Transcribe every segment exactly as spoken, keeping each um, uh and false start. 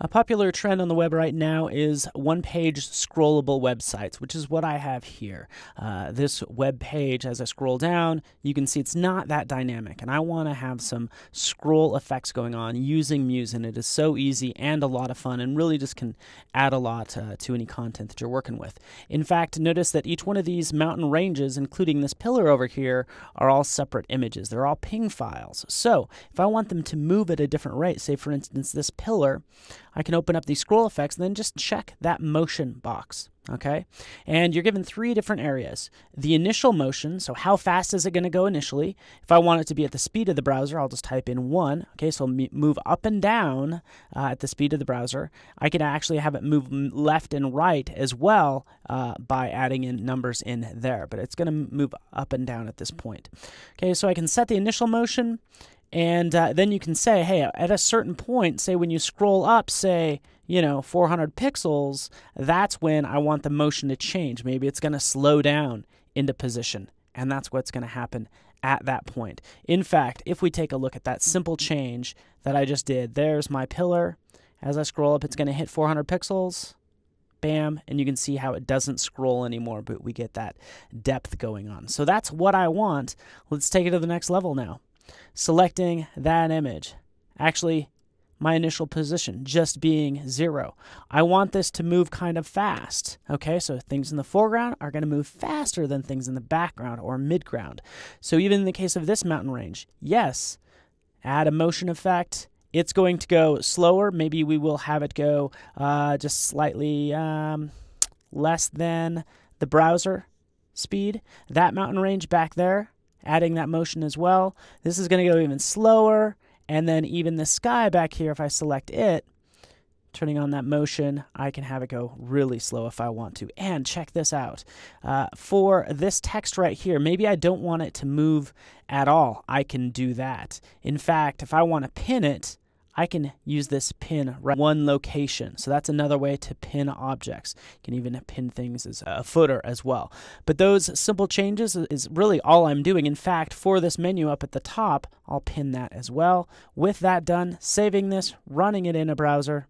A popular trend on the web right now is one-page scrollable websites, which is what I have here. Uh, this web page, as I scroll down, you can see it's not that dynamic, and I want to have some scroll effects going on using Muse, and it is so easy and a lot of fun and really just can add a lot uh, to any content that you're working with. In fact, notice that each one of these mountain ranges, including this pillar over here, are all separate images. They're all P N G files. So if I want them to move at a different rate, say for instance this pillar, I can open up these scroll effects and then just check that motion box. Okay, and you're given three different areas. The initial motion, so how fast is it going to go initially? If I want it to be at the speed of the browser, I'll just type in one. Okay, so move up and down uh, at the speed of the browser. I can actually have it move left and right as well uh, by adding in numbers in there, but it's going to move up and down at this point. Okay, so I can set the initial motion, and uh, then you can say, hey, at a certain point, say when you scroll up, say, you know, four hundred pixels, that's when I want the motion to change. Maybe it's going to slow down into position, and that's what's going to happen at that point. In fact, if we take a look at that simple change that I just did, there's my pillar. As I scroll up, it's going to hit four hundred pixels. Bam, and you can see how it doesn't scroll anymore, but we get that depth going on. So that's what I want. Let's take it to the next level now. Selecting that image. Actually, my initial position just being zero. I want this to move kind of fast. Okay, so things in the foreground are going to move faster than things in the background or midground. So even in the case of this mountain range, yes, add a motion effect. It's going to go slower. Maybe we will have it go uh, just slightly um, less than the browser speed. That mountain range back there, adding that motion as well. This is going to go even slower. And then even the sky back here, if I select it, turning on that motion, I can have it go really slow if I want to. And check this out. Uh, for this text right here, maybe I don't want it to move at all. I can do that. In fact, if I want to pin it, I can use this pin right one location. So that's another way to pin objects. You can even pin things as a footer as well. But those simple changes is really all I'm doing. In fact, for this menu up at the top, I'll pin that as well. With that done, saving this, running it in a browser.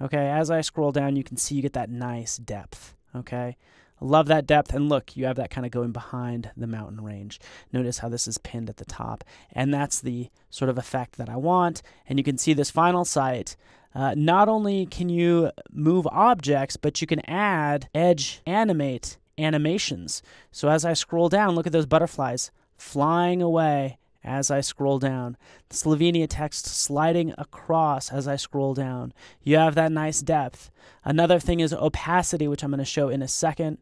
Okay, as I scroll down, you can see you get that nice depth. Okay. Love that depth, and look, you have that kind of going behind the mountain range. Notice how this is pinned at the top, and that's the sort of effect that I want. And you can see this final site. Uh, not only can you move objects, but you can add Edge Animate animations. So as I scroll down, look at those butterflies flying away as I scroll down. The Slovenia text sliding across as I scroll down. You have that nice depth. Another thing is opacity, which I'm going to show in a second.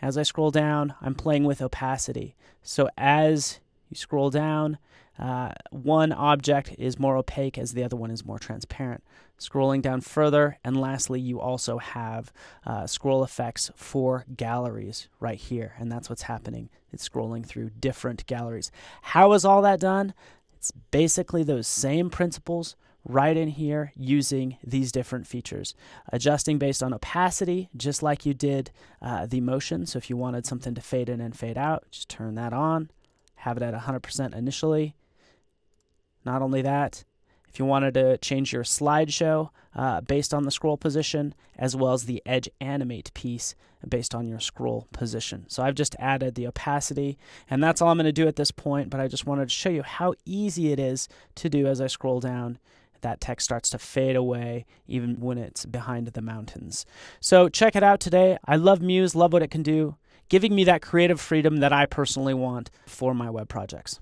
As I scroll down, I'm playing with opacity. So as you scroll down, uh, one object is more opaque as the other one is more transparent. Scrolling down further, and lastly, you also have uh, scroll effects for galleries right here, and that's what's happening. It's scrolling through different galleries. How is all that done? It's basically those same principles right in here using these different features. Adjusting based on opacity, just like you did uh, the motion. So if you wanted something to fade in and fade out, just turn that on. Have it at one hundred percent initially. Not only that, if you wanted to change your slideshow uh, based on the scroll position, as well as the Edge Animate piece based on your scroll position. So I've just added the opacity, and that's all I'm going to do at this point, but I just wanted to show you how easy it is to do as I scroll down. That text starts to fade away even when it's behind the mountains. So check it out today. I love Muse, love what it can do, giving me that creative freedom that I personally want for my web projects.